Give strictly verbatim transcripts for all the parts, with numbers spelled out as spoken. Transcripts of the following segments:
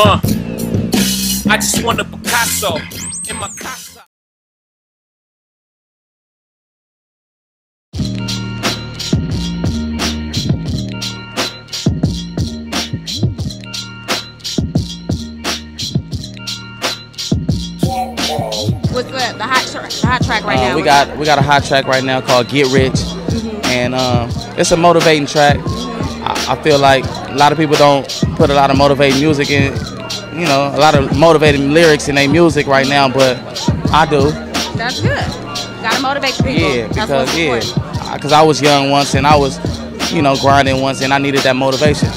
Uh, I just want a Picasso in my casa. What's good? The hot track, the hot track right uh, now. We got we got a hot track right now called "Get Rich," mm-hmm. and uh, it's a motivating track. I, I feel like a lot of people don't put a lot of motivating music in, you know, a lot of motivating lyrics in their music right now, but I do. That's good. Gotta motivate people. Yeah, because yeah, because I was young once and I was, you know, grinding once and I needed that motivation.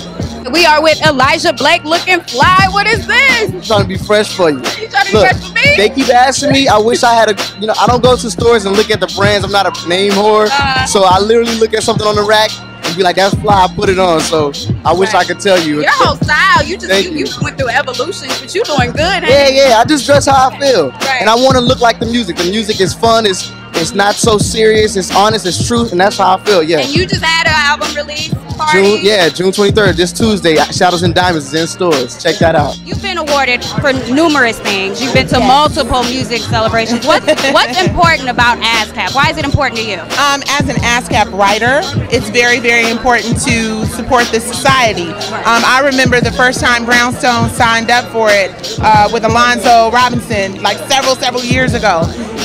We are with Elijah Blake, looking fly. What is this? I'm trying to be fresh for you. You trying to look, be fresh for me? They keep asking me. I wish I had a, you know, I don't go to stores and look at the brands. I'm not a name whore. Uh, so I literally look at something on the rack and be like, that's fly, I put it on. So I wish right. I could tell you. Your whole style, you just you, you. you went through evolutions, but you're doing good. Yeah, you? yeah, I just dress how I feel. Right. And I want to look like the music. The music is fun, it's, it's not so serious, it's honest, it's true, and that's how I feel, yeah. And you just had an album release party? June, yeah, June twenty-third, this Tuesday, Shadows and Diamonds is in stores. Check that out. You've been awarded for numerous things. You've been to yes. multiple music celebrations. What's, what's important about ASCAP? Why is it important to you? Um, as an ASCAP writer, it's very, very important to support the society. Um, I remember the first time Brownstone signed up for it uh, with Alonzo Robinson, like several, several years ago.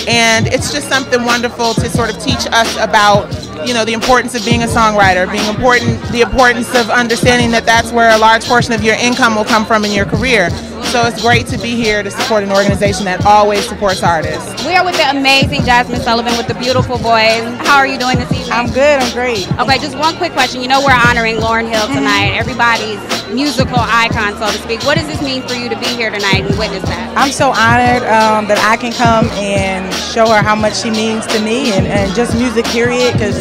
And it's just something wonderful to sort of teach us about, you know, the importance of being a songwriter, being important, the importance of understanding that that's where a large portion of your income will come from in your career. So it's great to be here to support an organization that always supports artists. We are with the amazing Jazmine Sullivan with the beautiful voice. How are you doing this evening? I'm good, I'm great. Okay, just one quick question. You know we're honoring Lauryn Hill tonight, everybody's musical icon, so to speak. What does this mean for you to be here tonight and witness that? I'm so honored um, that I can come and show her how much she means to me and, and just music period, because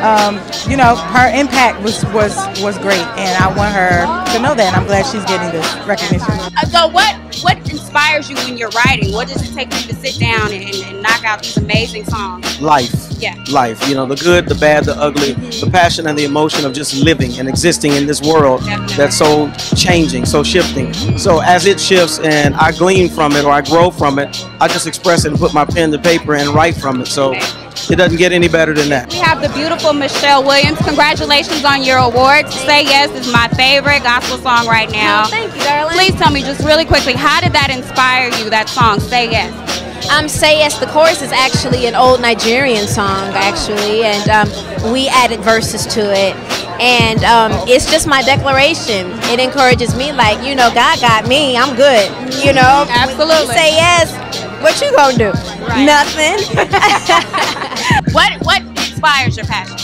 um, you know, her impact was, was, was great, and I want her to know that, and I'm glad she's getting this recognition. So what, what inspires you when you're writing? What does it take you to sit down and, and knock out these amazing songs? Life. Yeah. Life. You know, the good, the bad, the ugly, mm-hmm. the passion and the emotion of just living and existing in this world Definitely. that's so changing, so shifting. Mm-hmm. So as it shifts and I glean from it or I grow from it, I just express it and put my pen to paper and write from it. So. Okay. It doesn't get any better than that. We have the beautiful Michelle Williams. Congratulations on your award. Say Yes is my favorite gospel song right now. Oh, thank you, darling. Please tell me just really quickly, how did that inspire you, that song, Say Yes? Um, Say Yes, the chorus is actually an old Nigerian song, actually, and um, we added verses to it. And um, it's just my declaration. It encourages me, like, you know, God got me, I'm good, you know? Absolutely. You say yes. What you gonna do? Right. Nothing. what What inspires your passion?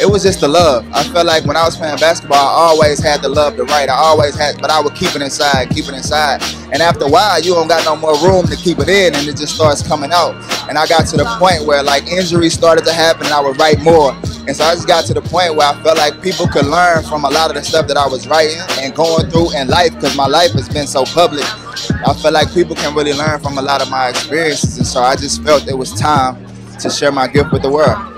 It was just the love. I felt like when I was playing basketball, I always had the love to write. I always had, but I would keep it inside, keep it inside. And after a while, you don't got no more room to keep it in, and it just starts coming out. And I got to the point where like injuries started to happen, and I would write more. And so I just got to the point where I felt like people could learn from a lot of the stuff that I was writing and going through in life, because my life has been so public. I feel like people can really learn from a lot of my experiences, and so I just felt it was time to share my gift with the world.